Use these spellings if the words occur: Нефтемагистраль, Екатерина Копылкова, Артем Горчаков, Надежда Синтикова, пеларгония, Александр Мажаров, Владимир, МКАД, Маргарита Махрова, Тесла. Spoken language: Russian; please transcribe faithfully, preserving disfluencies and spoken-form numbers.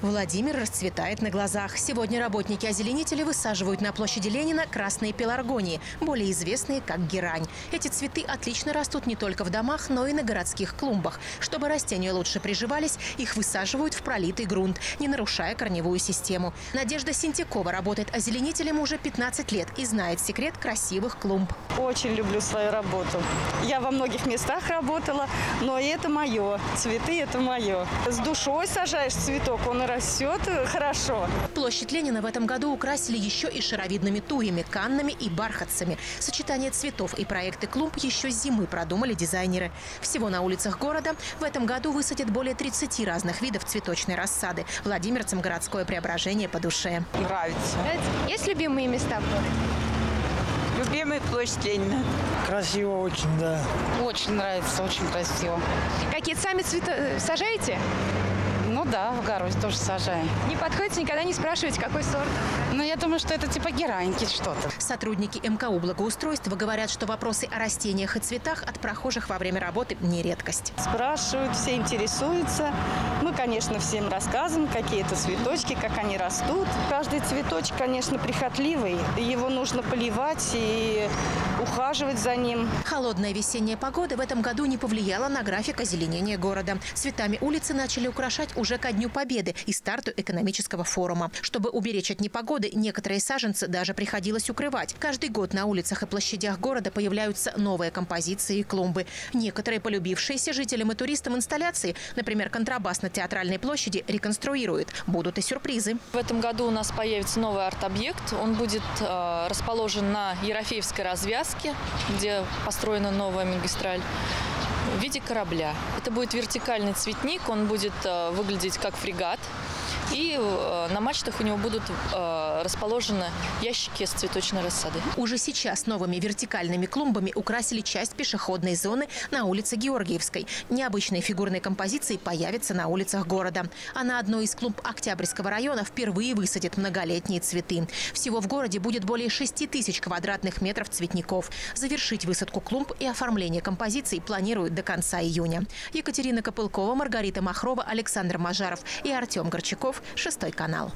Владимир расцветает на глазах. Сегодня работники-озеленители высаживают на площади Ленина красные пеларгонии, более известные как герань. Эти цветы отлично растут не только в домах, но и на городских клумбах. Чтобы растения лучше приживались, их высаживают в пролитый грунт, не нарушая корневую систему. Надежда Синтикова работает озеленителем уже пятнадцать лет и знает секрет красивых клумб. Очень люблю свою работу. Я во многих местах работала, но это мое. Цветы – это мое. С душой сажаешь цветок, он растет хорошо. Площадь Ленина в этом году украсили еще и шаровидными туями, каннами и бархатцами. Сочетание цветов и проекты клумб еще с зимы продумали дизайнеры. Всего на улицах города в этом году высадят более тридцати разных видов цветочной рассады. Владимирцам городское преображение по душе. Нравится. Есть любимые места в городе? Любимая площадь Ленина. Красиво очень, да. Очень нравится, очень красиво. Какие-то сами цветы сажаете? Ну да, в огороде тоже сажаю. Не подходите, никогда не спрашиваете, какой сорт? Ну, я думаю, что это типа гераньки что-то. Сотрудники эм ка у благоустройства говорят, что вопросы о растениях и цветах от прохожих во время работы не редкость. Спрашивают, все интересуются. Мы, конечно, всем рассказываем, какие это цветочки, как они растут. Каждый цветочек, конечно, прихотливый. Его нужно поливать и ухаживать за ним. Холодная весенняя погода в этом году не повлияла на график озеленения города. Цветами улицы начали украшать уже уже ко Дню Победы и старту экономического форума. Чтобы уберечь от непогоды, некоторые саженцы даже приходилось укрывать. Каждый год на улицах и площадях города появляются новые композиции и клумбы. Некоторые полюбившиеся жителям и туристам инсталляции, например, контрабас на Театральной площади, реконструируют. Будут и сюрпризы. В этом году у нас появится новый арт-объект. Он будет э, расположен на Ерофеевской развязке, где построена новая магистраль, в виде корабля. Это будет вертикальный цветник, он будет э, выглядеть как фрегат. И э, на мачтах у него будут э, расположены ящики с цветочной рассадой. Уже сейчас новыми вертикальными клумбами украсили часть пешеходной зоны на улице Георгиевской. Необычные фигурные композиции появятся на улицах города. А на одной из клумб Октябрьского района впервые высадят многолетние цветы. Всего в городе будет более шести тысяч квадратных метров цветников. Завершить высадку клумб и оформление композиций планируют до конца июня. Екатерина Копылкова, Маргарита Махрова, Александр Мажаров и Артем Горчаков. Шестой канал.